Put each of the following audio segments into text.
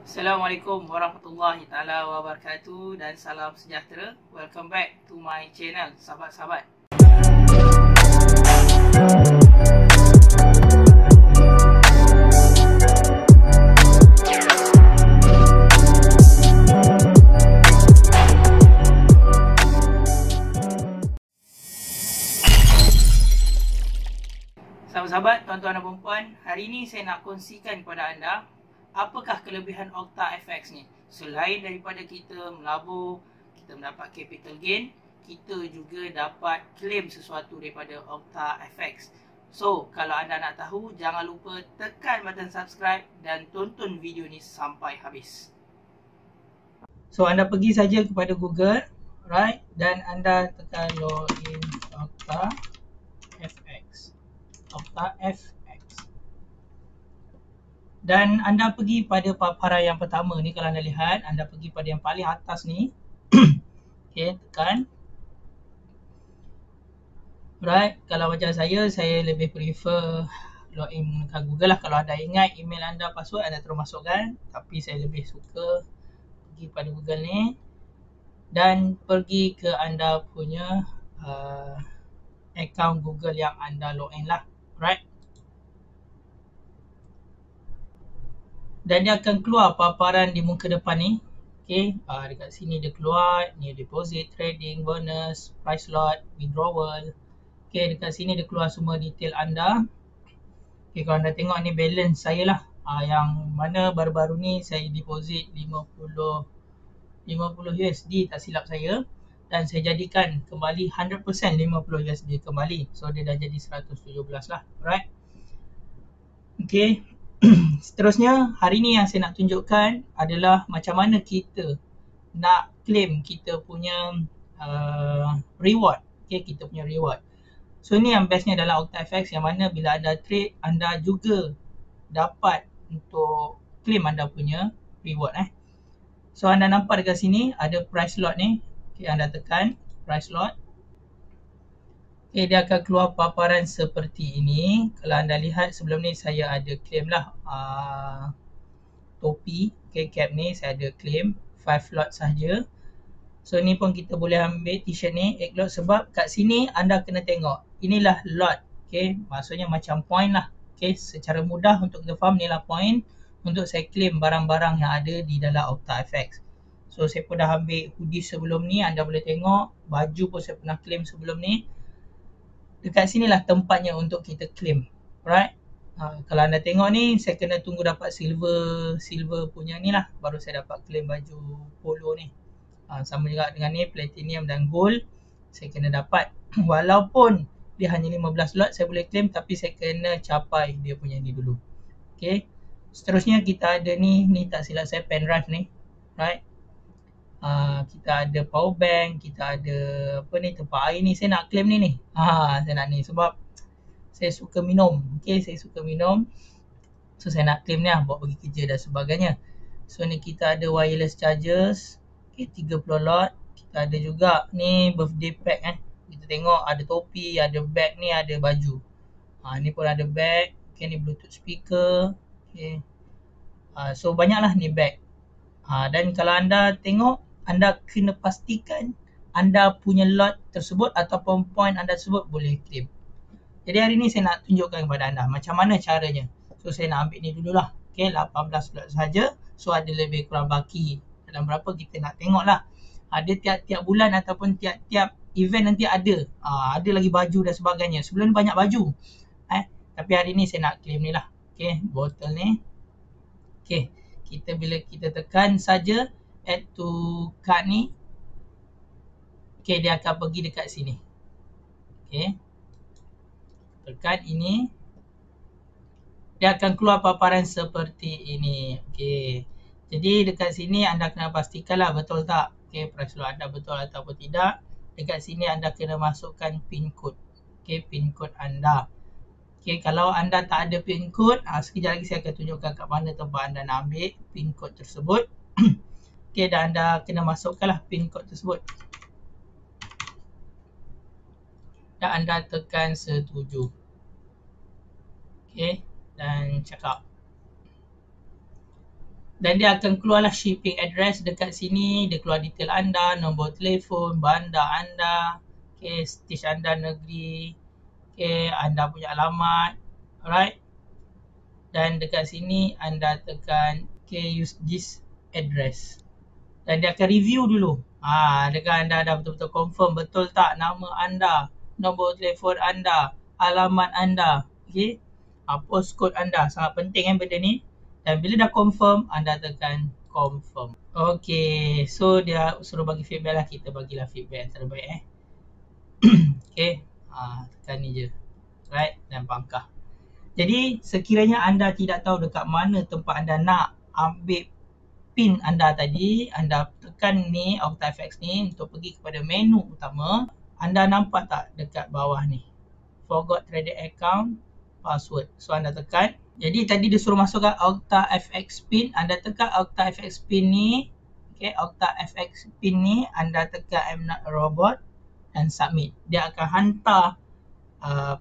Assalamualaikum warahmatullahi taala wabarakatuh dan salam sejahtera. Welcome back to my channel, sahabat-sahabat. Sahabat-sahabat, tuan-tuan dan puan-puan, hari ini saya nak kongsikan kepada anda apakah kelebihan OctaFX ni. Selain daripada kita melabur, kita mendapat capital gain, kita juga dapat claim sesuatu daripada OctaFX. So, kalau anda nak tahu, jangan lupa tekan button subscribe dan tonton video ni sampai habis. So, anda pergi saja kepada Google, right? Dan anda tekan login OctaFX. Dan anda pergi pada paparan yang pertama ni, kalau anda lihat, anda pergi pada yang paling atas ni. Okay, tekan. Right, kalau macam saya lebih prefer login menggunakan Google lah. Kalau anda ingat email anda, password, anda terus masukkan. Tapi saya lebih suka pergi pada Google ni. Dan pergi ke anda punya account Google yang anda login lah. Right. Dan dia akan keluar paparan di muka depan ni. Okay, dekat sini dia keluar, ni deposit, trading, bonus, price lot, withdrawal. Okay, dekat sini dia keluar semua detail anda. Okay, kalau anda tengok ni balance saya lah. Yang mana baru-baru ni saya deposit 50 USD tak silap saya. Dan saya jadikan kembali 100% 50 USD kembali. So dia dah jadi 117 lah. Alright. Okay. Seterusnya, hari ni yang saya nak tunjukkan adalah macam mana kita nak claim kita punya reward. Okay, kita punya reward. So ni yang bestnya dalam OctaFX, yang mana bila anda trade, anda juga dapat untuk claim anda punya reward. So anda nampak dekat sini ada price lot ni. Okay, anda tekan price lot. Okay, dia akan keluar paparan seperti ini. Kalau anda lihat sebelum ni saya ada claim lah topi, okay, cap ni saya ada claim 5 lot saja. So ni pun kita boleh ambil t-shirt ni 8 lot sebab kat sini anda kena tengok. Inilah lot, okay, maksudnya macam point lah. Okay, secara mudah untuk kita faham inilah point untuk saya claim barang-barang yang ada di dalam OctaFX. So saya pun dah ambil hoodie sebelum ni, anda boleh tengok. Baju pun saya pernah claim sebelum ni. Dekat sinilah tempatnya untuk kita claim. Alright. Kalau anda tengok ni, saya kena tunggu dapat silver punya ni lah, baru saya dapat claim baju polo ni. Sama juga dengan ni, platinum dan gold saya kena dapat. Walaupun dia hanya 15 lot saya boleh claim, tapi saya kena capai dia punya ni dulu. Okay. Seterusnya kita ada ni, ni tak silap saya pendrive ni. Right. Kita ada power bank, kita ada apa ni, tempat air ni. Saya nak claim ni. Saya nak ni sebab saya suka minum. Okay, saya suka minum. So saya nak claim ni lah, buat pergi kerja dan sebagainya. So ni kita ada wireless chargers, okay, 30 lot. Kita ada juga ni birthday pack kan. Kita tengok ada topi, ada bag ni, ada baju. Ni pun ada bag. Okay, ni bluetooth speaker. Okay. So banyaklah ni bag. Dan kalau anda tengok, anda kena pastikan anda punya lot tersebut ataupun point anda tersebut boleh claim. Jadi hari ni saya nak tunjukkan kepada anda macam mana caranya. So saya nak ambil ni dululah. Okay, 18 lot saja. So ada lebih kurang baki dalam berapa kita nak tengok lah. Ada tiap-tiap bulan ataupun tiap-tiap event nanti ada. Ada lagi baju dan sebagainya. Sebelum banyak baju. Tapi hari ni saya nak claim ni lah. Okay, botol ni. Okay, kita bila kita tekan saja add to cart ni, okay, dia akan pergi dekat sini. Okay, tekan ini, dia akan keluar paparan seperti ini. Okay, jadi dekat sini anda kena pastikanlah betul tak. Okay, price lot anda betul ataupun tidak. Dekat sini anda kena masukkan pin code. Okay, pin code anda. Okay, kalau anda tak ada pin code, sekejap lagi saya akan tunjukkan kat mana tempat anda nak ambil pin code tersebut. Okay, dan anda kena masukkanlah pin code tersebut. Dan anda tekan setuju. Okay, dan cakap. dan dia akan keluarlah shipping address dekat sini, dia keluar detail anda, nombor telefon, bandar anda, okay, stage anda, negeri, okay, anda punya alamat, alright. Dan dekat sini anda tekan okay, use this address, dan dia akan review dulu. Adakah anda dah betul-betul confirm betul tak nama anda, nombor telefon anda, alamat anda, okey, postcode anda. Sangat penting kan benda ni. Dan bila dah confirm, anda tekan confirm. Okey, so dia suruh bagi feedback lah. Kita bagilah feedback yang terbaik okey, tekan ni je, right, dan pangkah. Jadi sekiranya anda tidak tahu dekat mana tempat anda nak ambil pin anda tadi, anda tekan ni OctaFX ni untuk pergi kepada menu utama. Anda nampak tak dekat bawah ni, forgot trader account password. So anda tekan. Jadi tadi dia suruh masukkan OctaFX pin. Anda tekan OctaFX pin ni. Okay, OctaFX pin ni anda tekan I'm not a robot dan submit. Dia akan hantar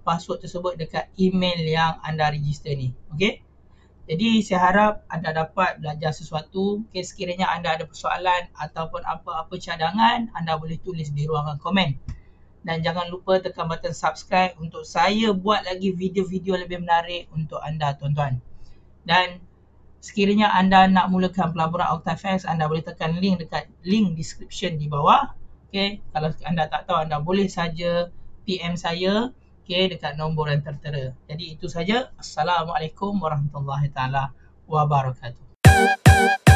password tersebut dekat email yang anda register ni. Okay. Jadi saya harap anda dapat belajar sesuatu. Okay, sekiranya anda ada persoalan ataupun apa-apa cadangan, anda boleh tulis di ruangan komen. Dan jangan lupa tekan button subscribe untuk saya buat lagi video-video lebih menarik untuk anda tuan-tuan. Dan sekiranya anda nak mulakan pelaburan OctaFX, anda boleh tekan link dekat link description di bawah. Okay, kalau anda tak tahu, anda boleh saja PM saya. Okay, dekat nombor yang tertera. Jadi itu saja. Assalamualaikum warahmatullahi taala wabarakatuh.